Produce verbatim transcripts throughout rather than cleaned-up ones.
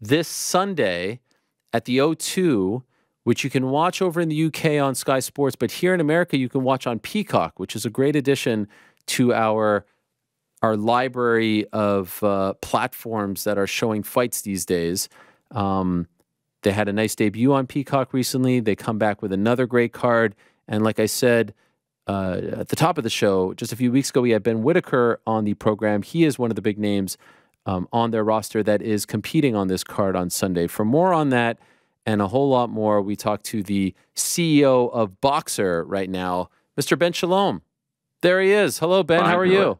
this Sunday at the O two, which you can watch over in the U K on Sky Sports, but here in America you can watch on Peacock, which is a great addition to our our library of uh, platforms that are showing fights these days. Um, they had a nice debut on Peacock recently. They come back with another great card. And like I said uh, at the top of the show, just a few weeks ago, we had Ben Whittaker on the program. He is one of the big names um, on their roster that is competing on this card on Sunday. For more on that and a whole lot more, we talked to the C E O of BOXXER right now, Mister Ben Shalom. There he is. Hello, Ben. Fine, how are hello. you?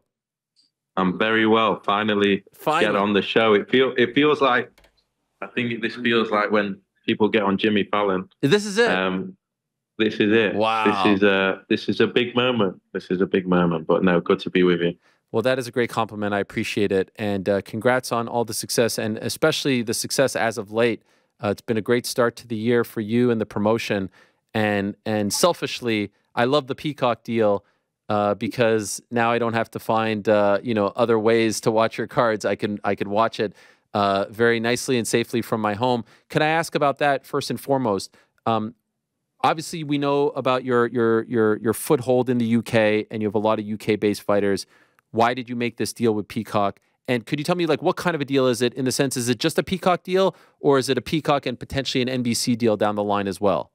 I'm very well. Finally, Finally. get on the show. It feel it feels like, I think this feels like when people get on Jimmy Fallon. This is it. Um, this is it. Wow. This is a this is a big moment. This is a big moment. But no, good to be with you. Well, that is a great compliment. I appreciate it, and uh, congrats on all the success, and especially the success as of late. Uh, it's been a great start to the year for you and the promotion, and and selfishly, I love the Peacock deal. Uh, because now I don't have to find uh, you know, other ways to watch your cards. I can I can watch it uh, very nicely and safely from my home. Can I ask about that first and foremost? Um, obviously, we know about your your your your foothold in the U K, and you have a lot of U K-based fighters. Why did you make this deal with Peacock? And could you tell me, like, what kind of a deal is it? In the sense, is it just a Peacock deal, or is it a Peacock and potentially an N B C deal down the line as well?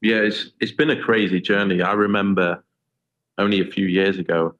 Yeah, it's it's been a crazy journey. I remember only a few years ago,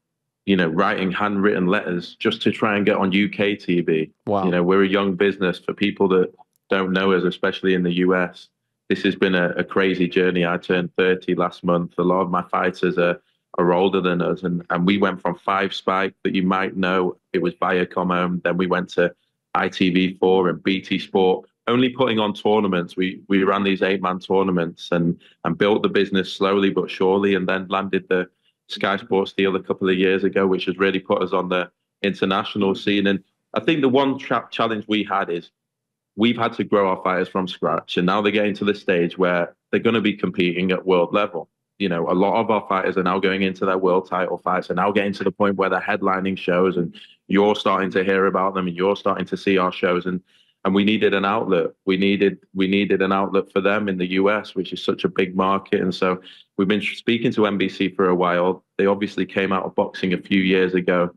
you know, writing handwritten letters just to try and get on U K T V. Wow. You know, we're a young business. For people that don't know us, especially in the U S, this has been a, a crazy journey. I turned thirty last month. A lot of my fighters are, are older than us. And, and we went from Five Spike, that you might know, it was Viacom owned. Then we went to I T V four and B T Sport, only putting on tournaments. We we ran these eight-man tournaments and, and built the business slowly but surely, and then landed the Sky Sports deal a couple of years ago, which has really put us on the international scene. And I think the one trap challenge we had is we've had to grow our fighters from scratch, and now they're getting to the stage where they're going to be competing at world level. You know, a lot of our fighters are now going into their world title fights and now getting to the point where they're headlining shows, and you're starting to hear about them and you're starting to see our shows. And and we needed an outlet. We needed we needed an outlet for them in the U S, which is such a big market. And so we've been speaking to N B C for a while. They obviously came out of boxing a few years ago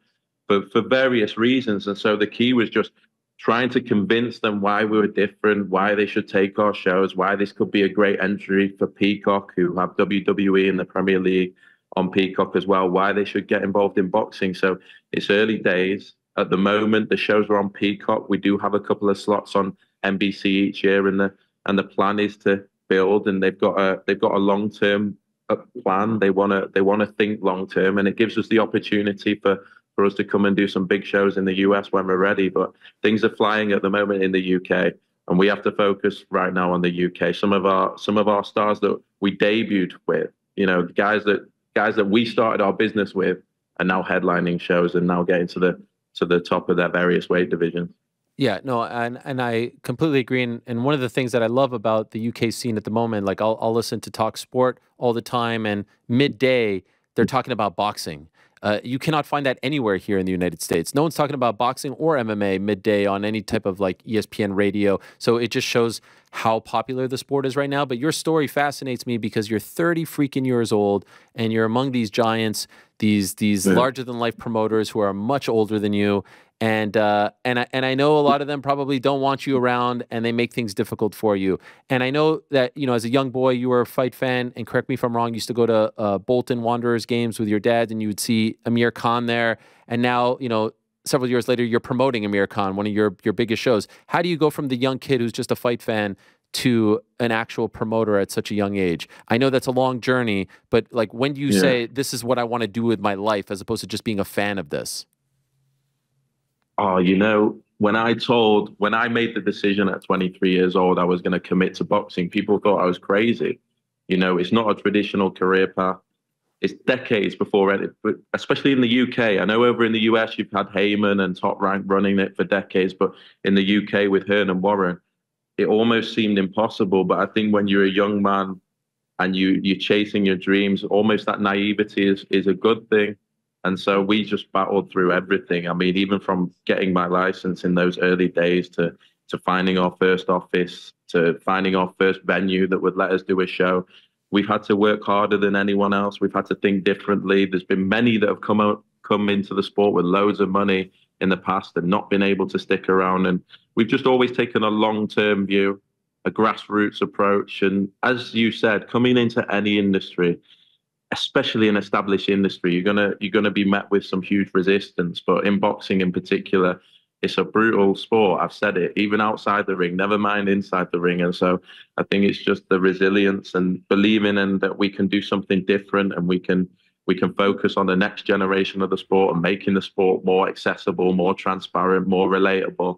for, for various reasons. And so the key was just trying to convince them why we were different, why they should take our shows, why this could be a great entry for Peacock, who have W W E and the Premier League on Peacock as well, why they should get involved in boxing. So it's early days. At the moment, the shows are on Peacock. We do have a couple of slots on N B C each year, and the and the plan is to build. And they've got a they've got a long term plan. They wanna they wanna think long term, and it gives us the opportunity for for us to come and do some big shows in the U S when we're ready. But things are flying at the moment in the U K, and we have to focus right now on the U K. Some of our some of our stars that we debuted with, you know, guys that guys that we started our business with, are now headlining shows and now getting to the to the top of their various weight divisions. Yeah, no, and and I completely agree. And, and one of the things that I love about the U K scene at the moment, like I'll, I'll listen to Talk Sport all the time, and midday, they're talking about boxing. Uh, you cannot find that anywhere here in the United States. No one's talking about boxing or M M A midday on any type of like E S P N radio. So it just shows how popular the sport is right now. But your story fascinates me because you're thirty freaking years old and you're among these giants, these these yeah. larger than life promoters who are much older than you. And uh, and I, and I know a lot of them probably don't want you around, and they make things difficult for you. And I know that, you know, as a young boy, you were a fight fan, and correct me if I'm wrong, you used to go to uh, Bolton Wanderers games with your dad, and you would see Amir Khan there. And now, you know, several years later, you're promoting Amir Khan, one of your your biggest shows. How do you go from the young kid who's just a fight fan to an actual promoter at such a young age? I know that's a long journey, but like, when do you yeah. say this is what I want to do with my life, as opposed to just being a fan of this? Oh, you know, when I told, when I made the decision at twenty-three years old, I was going to commit to boxing, people thought I was crazy. You know, it's not a traditional career path. It's decades before it, but especially in the U K. I know over in the U S, you've had Haymon and Top Rank running it for decades, but in the U K with Hearn and Warren, it almost seemed impossible. But I think when you're a young man and you, you're chasing your dreams, almost that naivety is, is a good thing. And so we just battled through everything. I mean, even from getting my license in those early days to to finding our first office, to finding our first venue that would let us do a show. We've had to work harder than anyone else. We've had to think differently. There's been many that have come out, come into the sport with loads of money in the past and not been able to stick around. And we've just always taken a long-term view, a grassroots approach. And as you said, coming into any industry, especially an established industry, you're gonna you're gonna be met with some huge resistance. But in boxing in particular, it's a brutal sport. I've said it, even outside the ring, never mind inside the ring. And so I think it's just the resilience and believing in that we can do something different, and we can we can focus on the next generation of the sport and making the sport more accessible, more transparent, more relatable.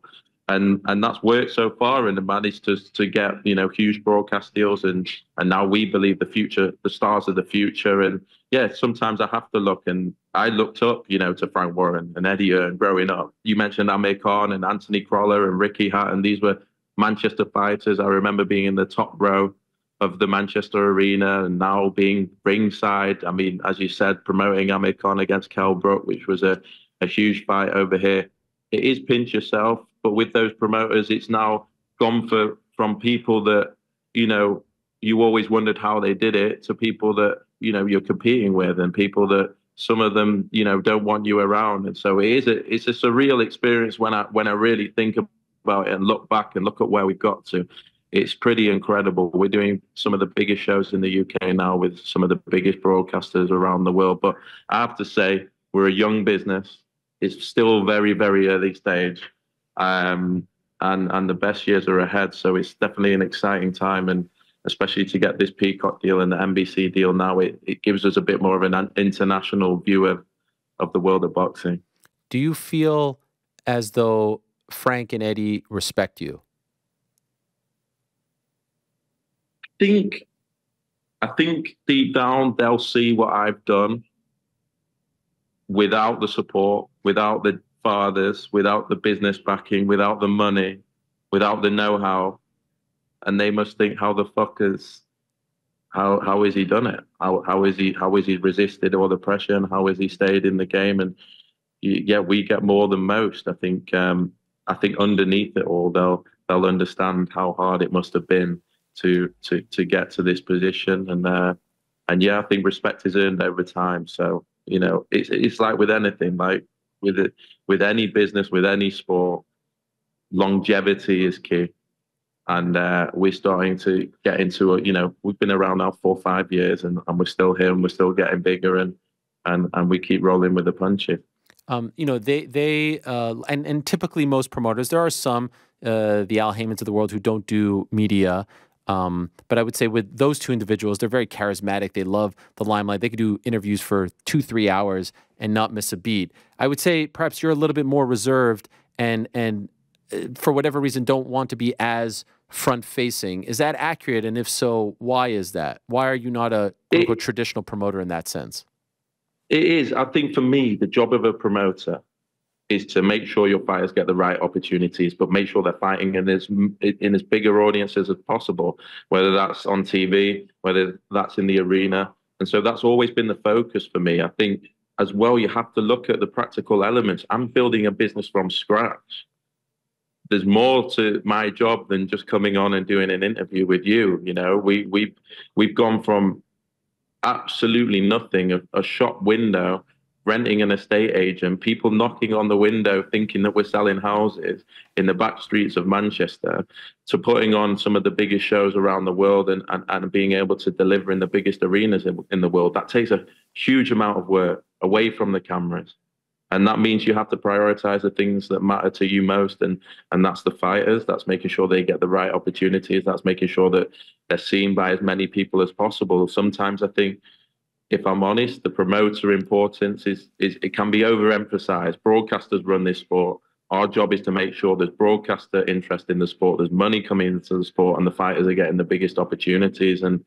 And and that's worked so far, and managed to to get, you know, huge broadcast deals, and and now we believe the future, the stars of the future. And yeah, sometimes I have to look, and I looked up, you know, to Frank Warren and Eddie Hearn growing up. You mentioned Amir Khan and Anthony Crawler and Ricky Hatton. These were Manchester fighters. I remember being in the top row of the Manchester Arena, and now being ringside. I mean, as you said, promoting Amir Khan against Kell Brook, which was a a huge fight over here. It is pinch yourself. But with those promoters, it's now gone for from people that, you know, you always wondered how they did it, to people that, you know, you're competing with, and people that some of them, you know, don't want you around. And so it is a, it's a surreal experience when I when I really think about it and look back and look at where we've got to. It's pretty incredible. We're doing some of the biggest shows in the U K now with some of the biggest broadcasters around the world. But I have to say, we're a young business. It's still very, very early stage. Um, and, and the best years are ahead. So it's definitely an exciting time. And especially to get this Peacock deal and the N B C deal now, it, it gives us a bit more of an international view of, of the world of boxing. Do you feel as though Frank and Eddie respect you? I think, I think deep down they'll see what I've done without the support, without the fathers, without the business backing, without the money, without the know-how, and they must think, how the fuck is, how how is he done it? How how is he how is he resisted all the pressure, and how has he stayed in the game? And yeah, we get more than most. I think um, I think underneath it all, they'll they'll understand how hard it must have been to to to get to this position. And uh, and yeah, I think respect is earned over time. So you know, it's it's like with anything, like. With it, with any business, with any sport, longevity is key. And uh, we're starting to get into it. You know, we've been around now for five years, and, and we're still here, and we're still getting bigger, and and and we keep rolling with the punches. Um, you know, they they uh, and and typically most promoters, there are some uh, the Al Haymons of the world who don't do media. Um, but I would say with those two individuals, they're very charismatic. They love the limelight. They could do interviews for two, three hours and not miss a beat. I would say perhaps you're a little bit more reserved and, and for whatever reason, don't want to be as front-facing. Is that accurate? And if so, why is that? Why are you not a it, traditional promoter in that sense? It is. I think for me, the job of a promoter is to make sure your fighters get the right opportunities, but make sure they're fighting in as, in as bigger audiences as possible, whether that's on T V, whether that's in the arena. And so that's always been the focus for me. I think as well, you have to look at the practical elements. I'm building a business from scratch. There's more to my job than just coming on and doing an interview with you. You know, we, we've, we've gone from absolutely nothing, a, a shop window, renting an estate agent, people knocking on the window thinking that we're selling houses in the back streets of Manchester, to putting on some of the biggest shows around the world and, and, and being able to deliver in the biggest arenas in, in the world. That takes a huge amount of work away from the cameras. And that means you have to prioritize the things that matter to you most. And, and that's the fighters. That's making sure they get the right opportunities. That's making sure that they're seen by as many people as possible. Sometimes I think, if I'm honest, the promoter importance is, is it can be overemphasized. Broadcasters run this sport. Our job is to make sure there's broadcaster interest in the sport, there's money coming into the sport, and the fighters are getting the biggest opportunities. And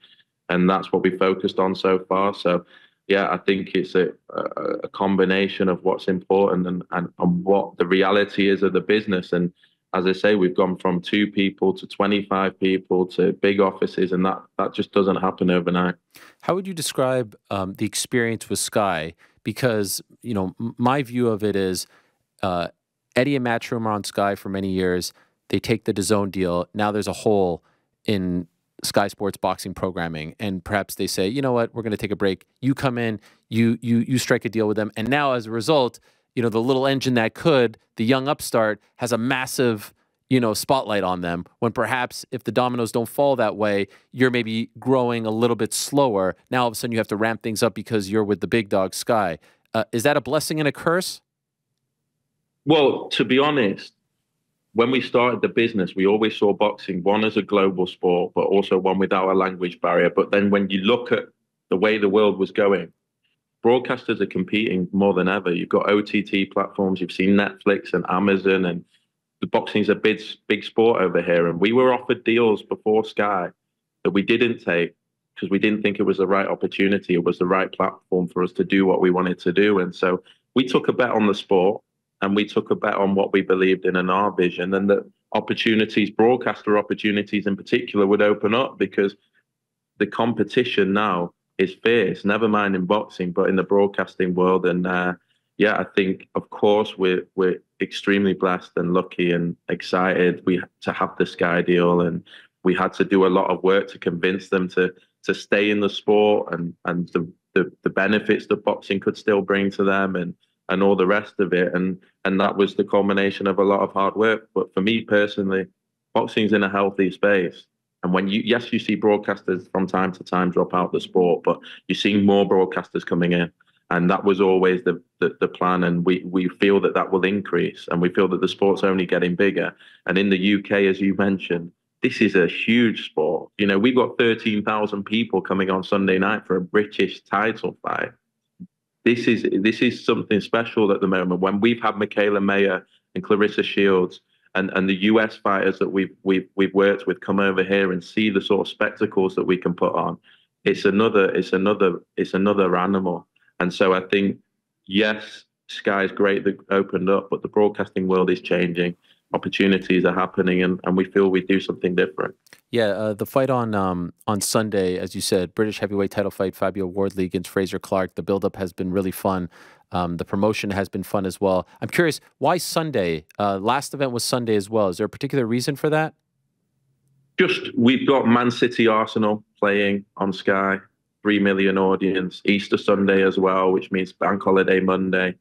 and that's what we focused on so far. So, yeah, I think it's a, a, a combination of what's important and, and, and what the reality is of the business. And as I say, we've gone from two people to twenty-five people to big offices, and that, that just doesn't happen overnight. How would you describe um, the experience with Sky? Because, you know, my view of it is uh, Eddie and Matchroom are on Sky for many years. They take the D A Z N deal. Now there's a hole in Sky Sports boxing programming, and perhaps they say, you know what, we're going to take a break. You come in, you you you strike a deal with them, and now as a result, you know, the little engine that could, the young upstart, has a massive, you know, spotlight on them. When perhaps if the dominoes don't fall that way, you're maybe growing a little bit slower. Now all of a sudden you have to ramp things up because you're with the big dog Sky. Uh, is that a blessing and a curse? Well, to be honest, when we started the business, we always saw boxing, one as a global sport, but also one without a language barrier. But then when you look at the way the world was going, broadcasters are competing more than ever. You've got O T T platforms, you've seen Netflix and Amazon, and the boxing's a big, big sport over here. And we were offered deals before Sky that we didn't take because we didn't think it was the right opportunity. It was the right platform for us to do what we wanted to do. And so we took a bet on the sport. And we took a bet on what we believed in and our vision, and that opportunities, broadcaster opportunities in particular, would open up because the competition now is fierce, never mind in boxing, but in the broadcasting world. And uh, yeah, I think, of course, we're, we're extremely blessed and lucky and excited we to have the Sky deal. And we had to do a lot of work to convince them to to stay in the sport and, and the, the, the benefits that boxing could still bring to them, and and all the rest of it. And and that was the culmination of a lot of hard work. But for me personally, boxing's in a healthy space. And when you, yes, you see broadcasters from time to time drop out the sport, but you're seeing more broadcasters coming in. And that was always the, the, the plan. And we, we feel that that will increase. And we feel that the sport's only getting bigger. And in the U K, as you mentioned, this is a huge sport. You know, we've got thirteen thousand people coming on Sunday night for a British title fight. This is this is something special at the moment. When we've had Michaela Mayer and Clarissa Shields and, and the U S fighters that we've, we've, we've worked with come over here and see the sort of spectacles that we can put on, it's another it's another it's another animal. And so I think, yes, Sky's great that opened up, but the broadcasting world is changing. Opportunities are happening, and, and we feel we do something different. Yeah, uh, the fight on um, on Sunday, as you said, British heavyweight title fight, Fabio Wardley against Fraser Clarke. The build-up has been really fun. Um, the promotion has been fun as well. I'm curious, why Sunday? Uh, last event was Sunday as well. Is there a particular reason for that? Just, we've got Man City Arsenal playing on Sky, three million audience. Easter Sunday as well, which means Bank Holiday Monday.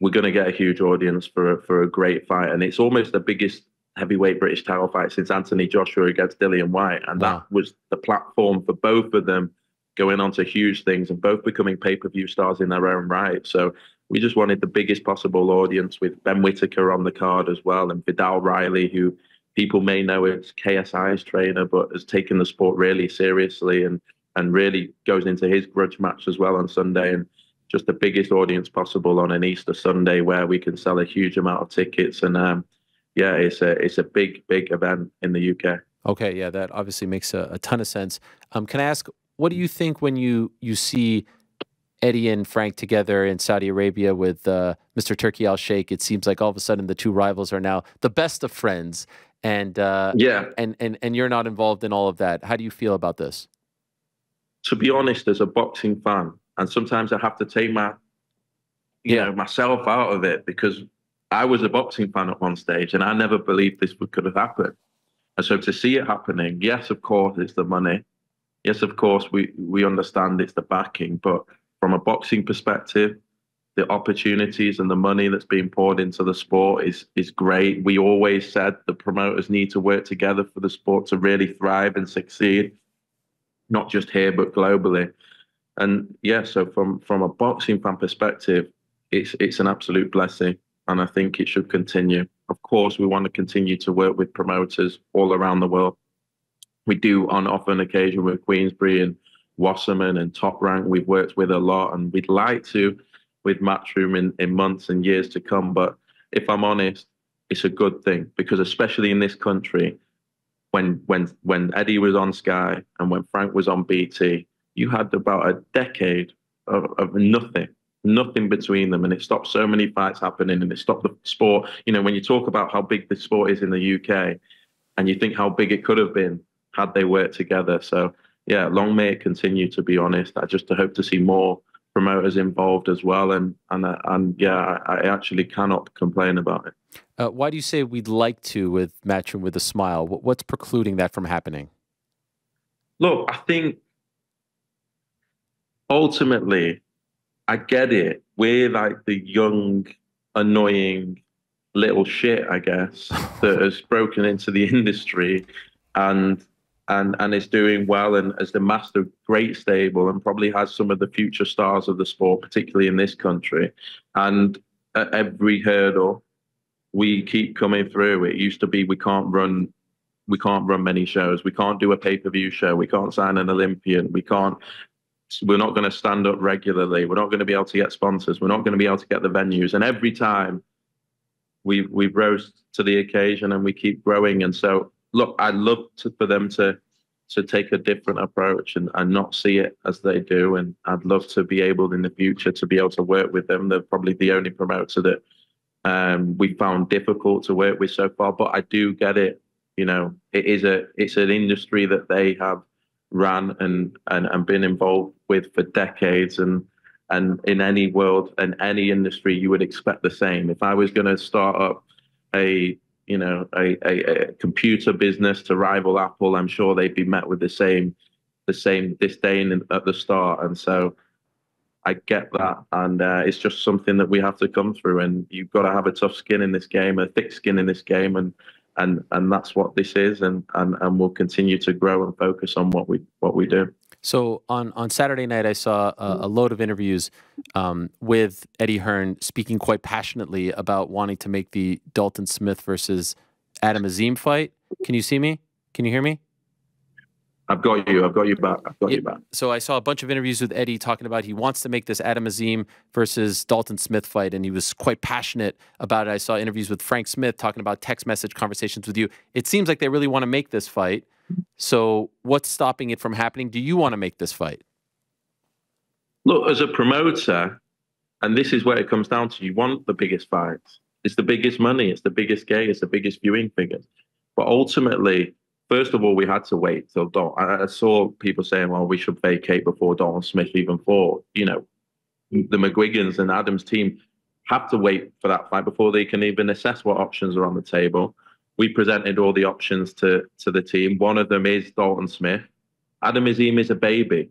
We're going to get a huge audience for a, for a great fight. And it's almost the biggest heavyweight British title fight since Anthony Joshua against Dillian White. And wow, that was the platform for both of them going on to huge things and both becoming pay-per-view stars in their own right. So we just wanted the biggest possible audience, with Ben Whittaker on the card as well. And Vidal Riley, who people may know as K S I's trainer, but has taken the sport really seriously and, and really goes into his grudge match as well on Sunday. And just the biggest audience possible on an Easter Sunday where we can sell a huge amount of tickets. And um, yeah, it's a, it's a big, big event in the U K. Okay, yeah, that obviously makes a, a ton of sense. Um, can I ask, what do you think when you, you see Eddie and Frank together in Saudi Arabia with uh, Mister Turkey Al-Sheikh? It seems like all of a sudden the two rivals are now the best of friends. And, uh, yeah. and, and, and you're not involved in all of that. How do you feel about this? To be honest, as a boxing fan, and sometimes I have to take my, you know, myself out of it, because I was a boxing fan at one stage and I never believed this would, could have happened. And so to see it happening, yes, of course, it's the money. Yes, of course, we, we understand it's the backing. But from a boxing perspective, the opportunities and the money that's being poured into the sport is, is great. We always said the promoters need to work together for the sport to really thrive and succeed, not just here, but globally. And yeah, so from from a boxing fan perspective, it's it's an absolute blessing, and I think it should continue. Of course, we want to continue to work with promoters all around the world. We do on off an occasion with Queensbury and Wasserman and Top Rank. We've worked with a lot, and we'd like to with Matchroom in in months and years to come. But if I'm honest, it's a good thing, because especially in this country, when when when Eddie was on Sky and when Frank was on B T. You had about a decade of, of nothing, nothing between them. And it stopped so many fights happening, and it stopped the sport. You know, when you talk about how big the sport is in the U K, and you think how big it could have been had they worked together. So yeah, long may it continue, to be honest. I just hope to see more promoters involved as well, and and and yeah, I, I actually cannot complain about it. Uh, why do you say we'd like to with Matchroom with a Smile? What's precluding that from happening? Look, I think ultimately, I get it. We're like the young, annoying little shit, I guess, that has broken into the industry, and and and is doing well, and as the master of great stable, and probably has some of the future stars of the sport, particularly in this country. And at every hurdle, we keep coming through. It used to be we can't run, we can't run many shows. We can't do a pay-per-view show. We can't sign an Olympian. We can't. We're not going to stand up regularly. We're not going to be able to get sponsors. We're not going to be able to get the venues. And every time, we we rose to the occasion, and we keep growing. And so, look, I'd love to, for them to to take a different approach and, and not see it as they do. And I'd love to be able in the future to be able to work with them. They're probably the only promoter that um, we found difficult to work with so far. But I do get it. You know, it is a it's an industry that they have ran and, and and been involved with for decades, and and in any world and any industry you would expect the same. If I was going to start up a you know a, a, a computer business to rival Apple, I'm sure they'd be met with the same the same disdain at the start. And so I get that, and uh, it's just something that we have to come through, and you've got to have a tough skin in this game, a thick skin in this game, and And and that's what this is, and and and we'll continue to grow and focus on what we what we do. So on on Saturday night, I saw a, a load of interviews um, with Eddie Hearn speaking quite passionately about wanting to make the Dalton Smith versus Adam Azim fight. Can you see me? Can you hear me? I've got you. I've got you back. I've got yeah, you back. So I saw a bunch of interviews with Eddie talking about he wants to make this Adam Azim versus Dalton Smith fight, and he was quite passionate about it. I saw interviews with Frank Smith talking about text message conversations with you. It seems like they really want to make this fight. So what's stopping it from happening? Do you want to make this fight? Look, as a promoter, and this is where it comes down to, you want the biggest fights. It's the biggest money. It's the biggest gate. It's the biggest viewing figures. But ultimately, first of all, we had to wait till Dalton. I saw people saying, well, we should vacate before Dalton Smith even fought. You know, the McGuigans and Adam's team have to wait for that fight before they can even assess what options are on the table. We presented all the options to, to the team. One of them is Dalton Smith. Adam Azim is a baby.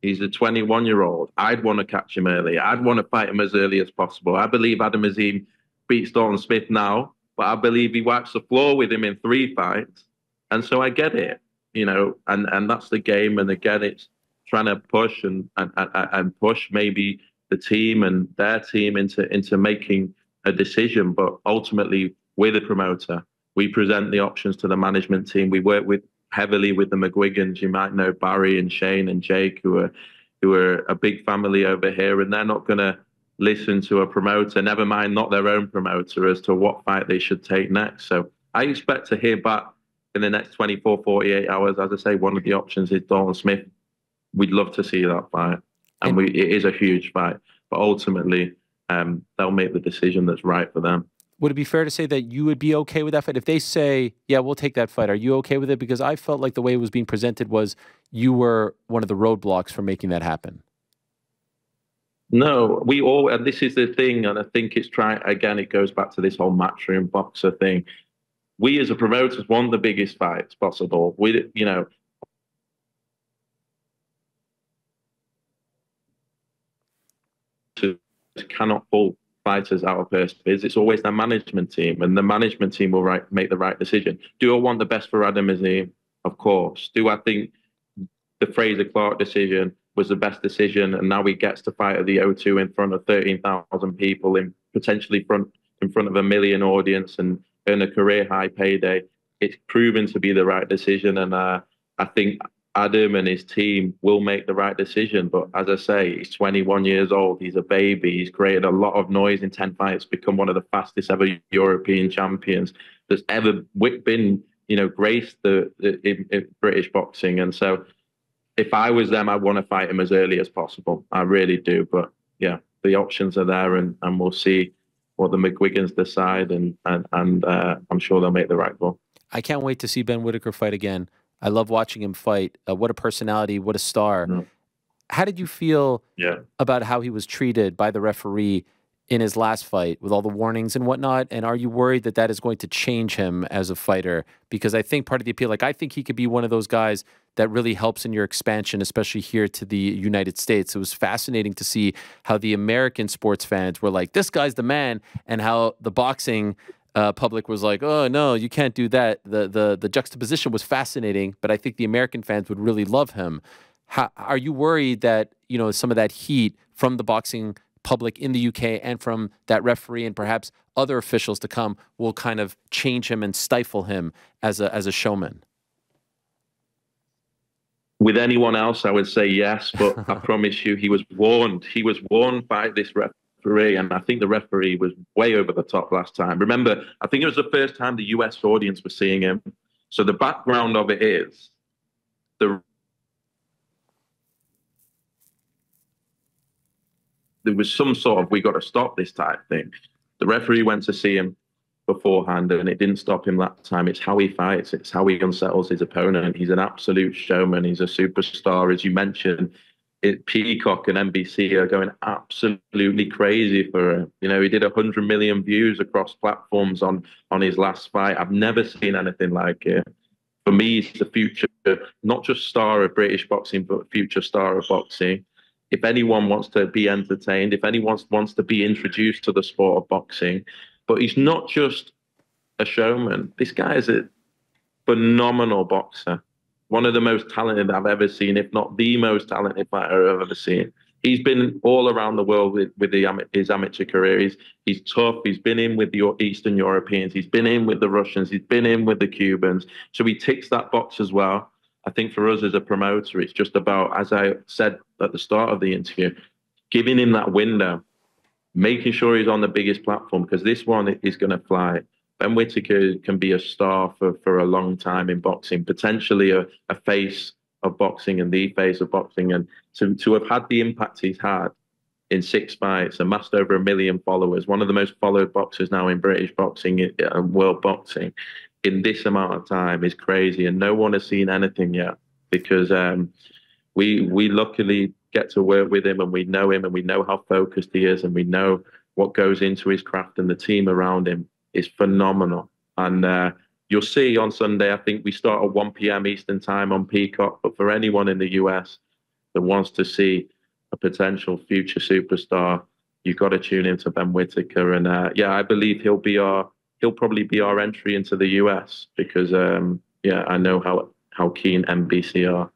He's a twenty-one-year-old. I'd want to catch him early. I'd want to fight him as early as possible. I believe Adam Azim beats Dalton Smith now, but I believe he wipes the floor with him in three fights. And so I get it, you know, and, and that's the game. And again, it's trying to push and, and, and push maybe the team and their team into, into making a decision. But ultimately, we're the promoter. We present the options to the management team. We work with heavily with the McGuigans. You might know Barry and Shane and Jake, who are, who are a big family over here, and they're not going to listen to a promoter, never mind not their own promoter, as to what fight they should take next. So I expect to hear back in the next twenty-four, forty-eight hours. As I say, one of the options is Dalton Smith. We'd love to see that fight. And we, it is a huge fight. But ultimately, um, they'll make the decision that's right for them. Would it be fair to say that you would be okay with that fight? If they say, yeah, we'll take that fight, are you okay with it? Because I felt like the way it was being presented was you were one of the roadblocks for making that happen. No, we all, and this is the thing, and I think it's trying, again, it goes back to this whole Matchroom boxer thing. We as a promoters want the biggest fights possible. We, you know, cannot pull fighters out of their bids. It's always their management team, and the management team will right, make the right decision. Do I want the best for Adam Azim? Of course. Do I think the Fraser Clarke decision was the best decision, and now he gets to fight at the O two in front of thirteen thousand people, in potentially front in front of a million audience, and earn a career-high payday? It's proven to be the right decision, and uh, I think Adam and his team will make the right decision. But as I say, he's twenty-one years old. He's a baby. He's created a lot of noise in ten fights, become one of the fastest ever European champions that's ever been, you know, graced the, the in, in British boxing. And so if I was them, I want to fight him as early as possible. I really do. But yeah, the options are there, and, and we'll see what the McGuigans decide, and and, and uh, I'm sure they'll make the right call. I can't wait to see Ben Whittaker fight again. I love watching him fight. Uh, what a personality, what a star. Mm-hmm. How did you feel yeah. about how he was treated by the referee in his last fight with all the warnings and whatnot? And are you worried that that is going to change him as a fighter? Because I think part of the appeal, like I think he could be one of those guys that really helps in your expansion, especially here to the United States. It was fascinating to see how the American sports fans were like, this guy's the man, and how the boxing uh, public was like, oh, no, you can't do that. The, the, the juxtaposition was fascinating, but I think the American fans would really love him. How, are you worried that, you know, some of that heat from the boxing public in the U K and from that referee and perhaps other officials to come will kind of change him and stifle him as a, as a showman? With anyone else, I would say yes, but I promise you, he was warned. He was warned by this referee, and I think the referee was way over the top last time. Remember, I think it was the first time the U S audience was seeing him. So the background of it is the there was some sort of, we got to stop this type thing. The referee went to see him beforehand and it didn't stop him that time. It's how he fights. It's how he unsettles his opponent. He's an absolute showman. He's a superstar. As you mentioned, it, Peacock and N B C are going absolutely crazy for him. You know, he did one hundred million views across platforms on, on his last fight. I've never seen anything like it. For me, he's the future, not just star of British boxing, but future star of boxing. If anyone wants to be entertained, if anyone wants to be introduced to the sport of boxing, but he's not just a showman. This guy is a phenomenal boxer. One of the most talented I've ever seen, if not the most talented fighter I've ever seen. He's been all around the world with, with the, his amateur career. He's, he's tough. He's been in with the Eastern Europeans. He's been in with the Russians. He's been in with the Cubans. So he ticks that box as well. I think for us as a promoter, it's just about, as I said at the start of the interview, giving him that window, making sure he's on the biggest platform, because this one is going to fly. Ben Whittaker can be a star for, for a long time in boxing, potentially a, a face of boxing and the face of boxing. And to, to have had the impact he's had in six fights, amassed over a million followers, one of the most followed boxers now in British boxing and world boxing, in this amount of time is crazy, and no one has seen anything yet, because um, we we luckily get to work with him, and we know him, and we know how focused he is, and we know what goes into his craft, and the team around him is phenomenal. And uh, you'll see on Sunday, I think we start at one P M Eastern time on Peacock, but for anyone in the U S that wants to see a potential future superstar, you've got to tune into Ben Whittaker. And uh, yeah, I believe he'll be our He'll probably be our entry into the U S because, um, yeah, I know how, how keen N B C are.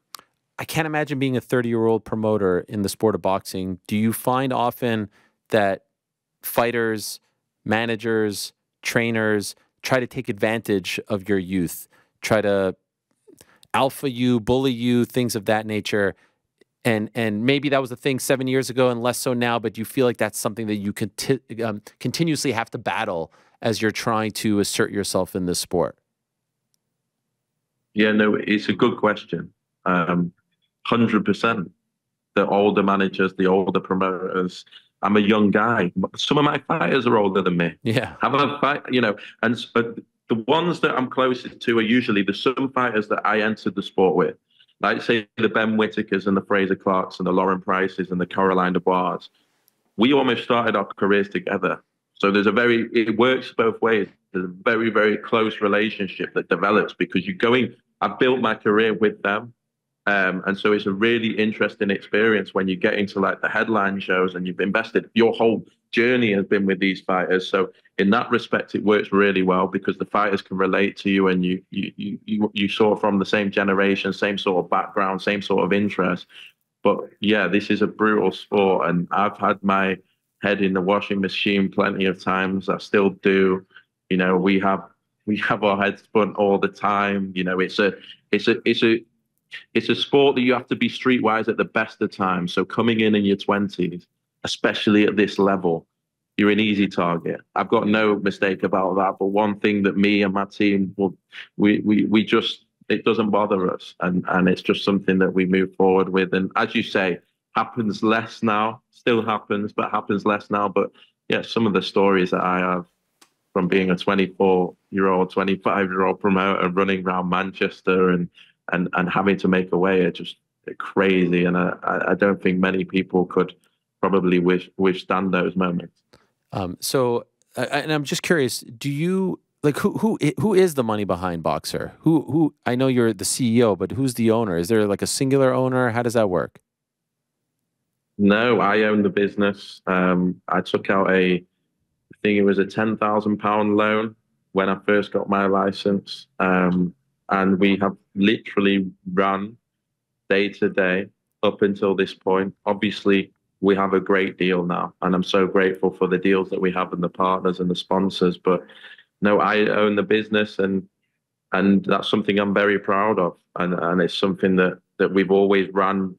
I can't imagine being a thirty-year-old promoter in the sport of boxing. Do you find often that fighters, managers, trainers try to take advantage of your youth, try to alpha you, bully you, things of that nature? And, and maybe that was a thing seven years ago and less so now, but do you feel like that's something that you conti um, continuously have to battle as you're trying to assert yourself in this sport? Yeah, no, it's a good question. Um, one hundred percent. The older managers, the older promoters. I'm a young guy. Some of my fighters are older than me. Yeah. Have a fight, you know, and but the ones that I'm closest to are usually the some fighters that I entered the sport with. Like, say, the Ben Whittakers and the Fraser Clarkes and the Lauren Prices and the Caroline Dubois. We almost started our careers together. So there's a very, it works both ways. There's a very, very close relationship that develops because you're going, I've built my career with them. Um, and so it's a really interesting experience when you get into like the headline shows and you've invested, your whole journey has been with these fighters. So in that respect, it works really well because the fighters can relate to you and you, you, you, you, you sort of from the same generation, same sort of background, same sort of interest. But yeah, this is a brutal sport and I've had my head in the washing machine plenty of times. I still do. You know, we have we have our heads spun all the time. You know, it's a it's a it's a it's a sport that you have to be streetwise at the best of times. So coming in in your twenties, especially at this level, you're an easy target. I've got no mistake about that. But one thing that me and my team will we we we just it doesn't bother us, and and it's just something that we move forward with. And as you say, happens less now, still happens, but happens less now. But yeah, some of the stories that I have from being a twenty-four-year-old, twenty-five-year-old promoter running around Manchester and, and, and having to make a way are just crazy, and I, I don't think many people could probably wish withstand those moments. Um, so, uh, and I'm just curious, do you like who who who is the money behind BOXXER? Who who I know you're the C E O, but who's the owner? Is there like a singular owner? How does that work? No, I own the business. Um, I took out a, I think it was a ten thousand pound loan when I first got my license, um, and we have literally run day to day up until this point. Obviously, we have a great deal now, and I'm so grateful for the deals that we have and the partners and the sponsors. But no, I own the business, and and that's something I'm very proud of, and and it's something that that we've always run.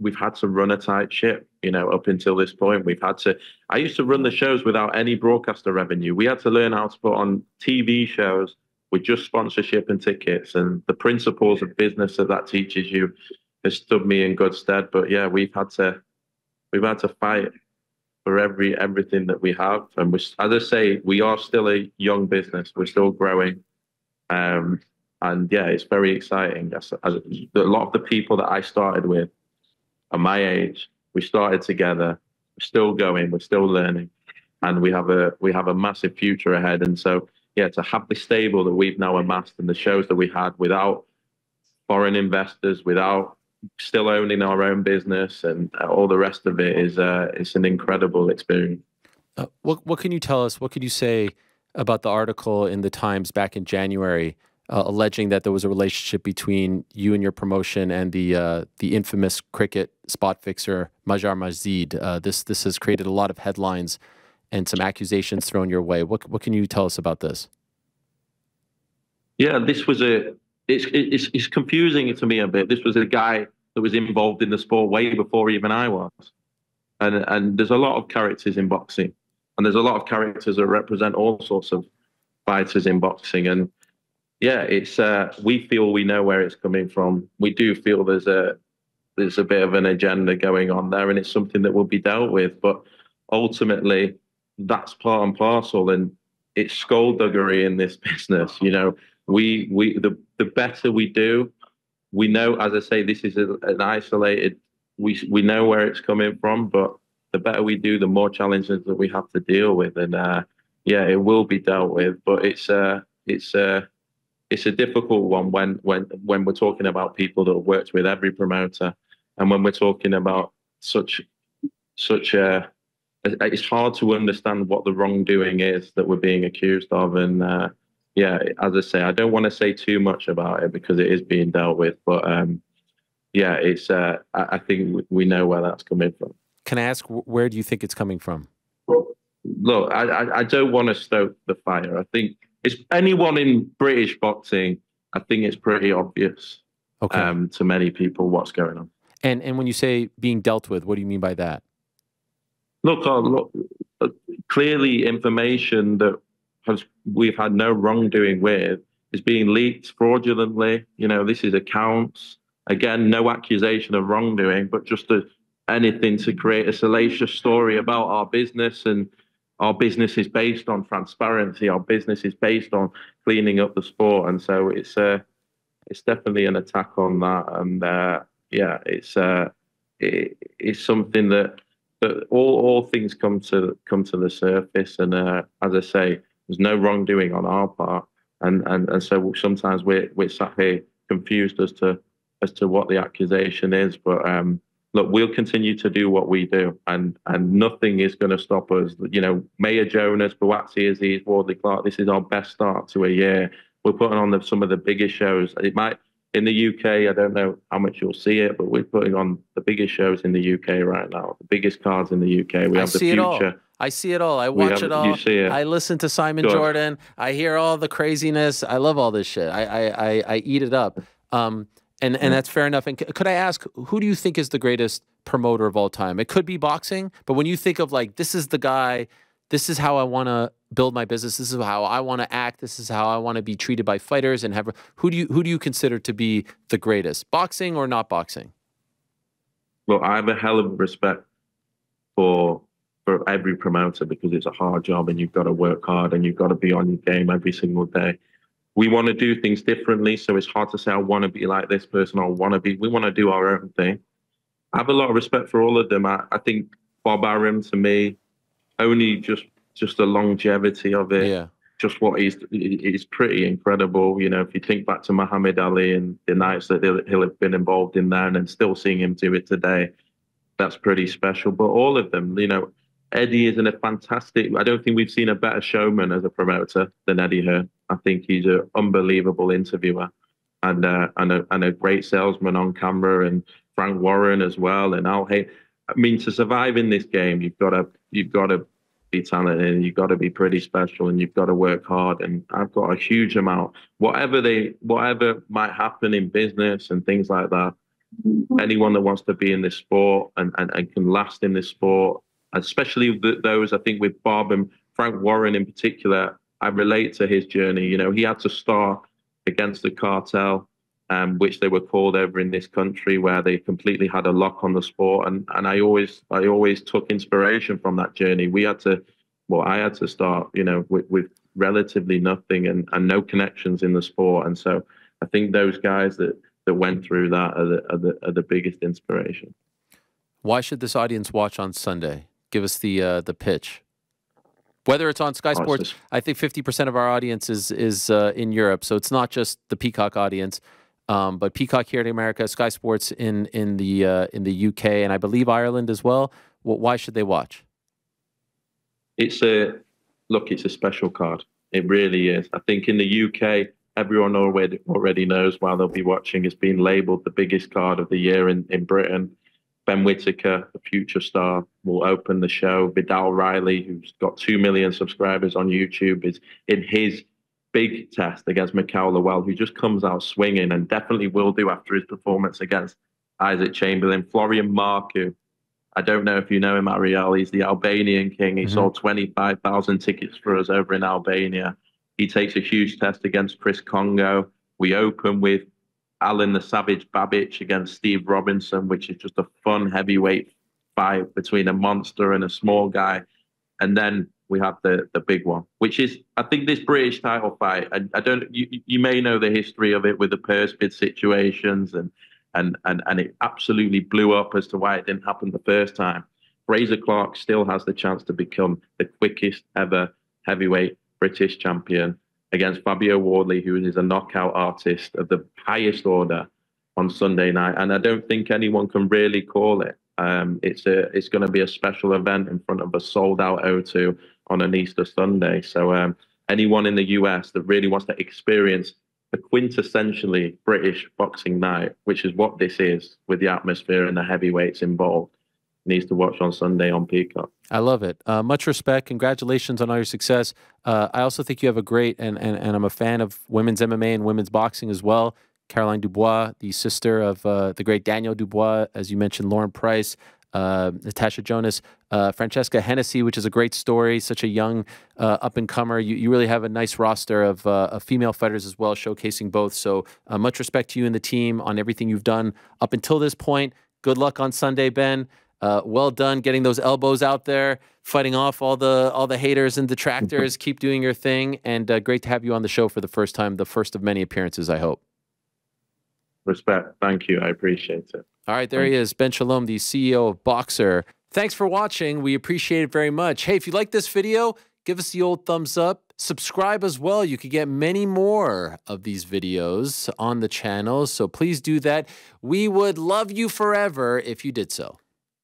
We've had to run a tight ship, you know, up until this point. We've had to, I used to run the shows without any broadcaster revenue. We had to learn how to put on T V shows with just sponsorship and tickets, and the principles of business that that teaches you has stood me in good stead. But yeah, we've had to, we've had to fight for every, everything that we have. And we, as I say, we are still a young business. We're still growing. Um, and yeah, it's very exciting. As, as, a lot of the people that I started with, at my age, we started together. We're still going. We're still learning, and we have a we have a massive future ahead. And so, yeah, to have the stable that we've now amassed and the shows that we had without foreign investors, without still owning our own business and all the rest of it is uh, it's an incredible experience. Uh, what what can you tell us? What could you say about the article in the Times back in January? Uh, alleging that there was a relationship between you and your promotion and the uh, the infamous cricket spot fixer Majar Majid. Uh, this this has created a lot of headlines and some accusations thrown your way. What what can you tell us about this? Yeah, this was a it's it's it's confusing to me a bit. This was a guy that was involved in the sport way before even I was, and and there's a lot of characters in boxing, and there's a lot of characters that represent all sorts of fighters in boxing, and. Yeah, it's uh, we feel we know where it's coming from. We do feel there's a there's a bit of an agenda going on there, and it's something that will be dealt with. But ultimately, that's part and parcel, and it's skullduggery in this business. You know, we we the the better we do, we know. As I say, this is a, an isolated. We we know where it's coming from, but the better we do, the more challenges that we have to deal with, and uh, yeah, it will be dealt with. But it's uh it's uh. It's a difficult one when when when we're talking about people that have worked with every promoter, and when we're talking about such such a, it's hard to understand what the wrongdoing is that we're being accused of. And uh, yeah, as I say, I don't want to say too much about it because it is being dealt with. But um, yeah, it's uh, I, I think we know where that's coming from. Can I ask where do you think it's coming from? Well, look, I I, I don't want to stoke the fire. I think. It's anyone in British boxing, I think it's pretty obvious okay. um, to many people what's going on. And and when you say being dealt with, what do you mean by that? Look, uh, look uh, clearly information that has we've had no wrongdoing with is being leaked fraudulently. You know, this is accounts. Again, no accusation of wrongdoing, but just a, anything to create a salacious story about our business and. Our business is based on transparency. Our business is based on cleaning up the sport, and so it's uh, it's definitely an attack on that. And uh, yeah, it's uh, it, it's something that that all all things come to come to the surface. And uh, as I say, there's no wrongdoing on our part, and and and so sometimes we're we're sat here confused as to as to what the accusation is, but. Um, Look, we'll continue to do what we do, and and nothing is going to stop us. You know, Mayer Jonas, Bawatsi Aziz, Wardley Clark. This is our best start to a year. We're putting on the, some of the biggest shows. It might in the U K. I don't know how much you'll see it, but we're putting on the biggest shows in the U K right now. The biggest cards in the U K. We have I see the future. It all. I see it all. I watch have, it all. You see it. I listen to Simon Good. Jordan. I hear all the craziness. I love all this shit. I I I, I eat it up. Um. And, and that's fair enough. And could I ask, who do you think is the greatest promoter of all time? It could be boxing, but when you think of like, this is the guy, this is how I want to build my business, this is how I want to act, this is how I want to be treated by fighters and have, who do you, who do you consider to be the greatest? Boxing or not boxing? Well, I have a hell of respect for, for every promoter because it's a hard job and you've got to work hard and you've got to be on your game every single day. we want to do things differently. So it's hard to say, I want to be like this person, or I want to be, we want to do our own thing. I have a lot of respect for all of them. I, I think Bob Arum, to me, only just, just the longevity of it. Yeah. Just what he's, he's pretty incredible. You know, if you think back to Muhammad Ali and the nights that he'll have been involved in there, and then still seeing him do it today, that's pretty special. But all of them, you know, Eddie is in a fantastic, I don't think we've seen a better showman as a promoter than Eddie Hearn. I think he's an unbelievable interviewer and, uh, and, a, and a great salesman on camera, and Frank Warren as well. And Al Haymon. I mean, to survive in this game, you've got to, you've got to, be talented, and you've got to be pretty special, and you've got to work hard. And I've got a huge amount, whatever they whatever might happen in business and things like that, anyone that wants to be in this sport and, and, and can last in this sport, especially those, I think with Bob and Frank Warren in particular, I relate to his journey. You know, he had to start against the cartel, um, which they were called over in this country, where they completely had a lock on the sport. And and I always I always took inspiration from that journey. We had to, well, I had to start, you know, with, with relatively nothing and, and no connections in the sport. And so I think those guys that, that went through that are the, are the, are the biggest inspiration. Why should this audience watch on Sunday? Give us the uh, the pitch. Whether it's on Sky Sports, oh, just... I think fifty percent of our audience is, is uh, in Europe. So it's not just the Peacock audience. Um, but Peacock here in America, Sky Sports in in the uh, in the U K, and I believe Ireland as well. Well, why should they watch? It's a look. It's a special card. It really is. I think in the U K, everyone already already knows why they'll be watching. It's been labelled the biggest card of the year in in Britain. Ben Whittaker, the future star, will open the show. Vidal Riley, who's got two million subscribers on YouTube, is in his big test against Michaela Mayer, who just comes out swinging and definitely will do after his performance against Isaac Chamberlain. Florian Marku, I don't know if you know him, Ariel, he's the Albanian king. He mm-hmm. sold twenty-five thousand tickets for us over in Albania. He takes a huge test against Chris Congo. We open with Alan the Savage Babic against Steve Robinson, which is just a fun heavyweight fight between a monster and a small guy. And then we have the, the big one, which is, I think, this British title fight. I, I don't, you, you may know the history of it with the purse bid situations, and, and, and, and it absolutely blew up as to why it didn't happen the first time. Fraser Clarke still has the chance to become the quickest ever heavyweight British champion against Fabio Wardley, who is a knockout artist of the highest order, on Sunday night. And I don't think anyone can really call it. Um, it's a, it's going to be a special event in front of a sold out O two on an Easter Sunday. So um, anyone in the U S that really wants to experience a quintessentially British boxing night, which is what this is, with the atmosphere and the heavyweights involved, needs to watch on Sunday on Peacock. I love it. Uh, much respect. Congratulations on all your success. Uh, I also think you have a great, and, and, and I'm a fan of women's M M A and women's boxing as well. Caroline Dubois, the sister of uh, the great Daniel Dubois, as you mentioned, Lauren Price, uh, Natasha Jonas, uh, Francesca Hennessy, which is a great story, such a young uh, up-and-comer. You, you really have a nice roster of, uh, of female fighters as well, showcasing both. So uh, much respect to you and the team on everything you've done up until this point. Good luck on Sunday, Ben. Uh, well done getting those elbows out there, fighting off all the all the haters and detractors. Keep doing your thing, and uh, great to have you on the show for the first time, the first of many appearances, I hope. Respect. Thank you. I appreciate it. All right. There Thank he is. Ben Shalom, the C E O of BOXXER. Thanks for watching. We appreciate it very much. Hey, if you like this video, give us the old thumbs up. Subscribe as well. You could get many more of these videos on the channel, so please do that. We would love you forever if you did so.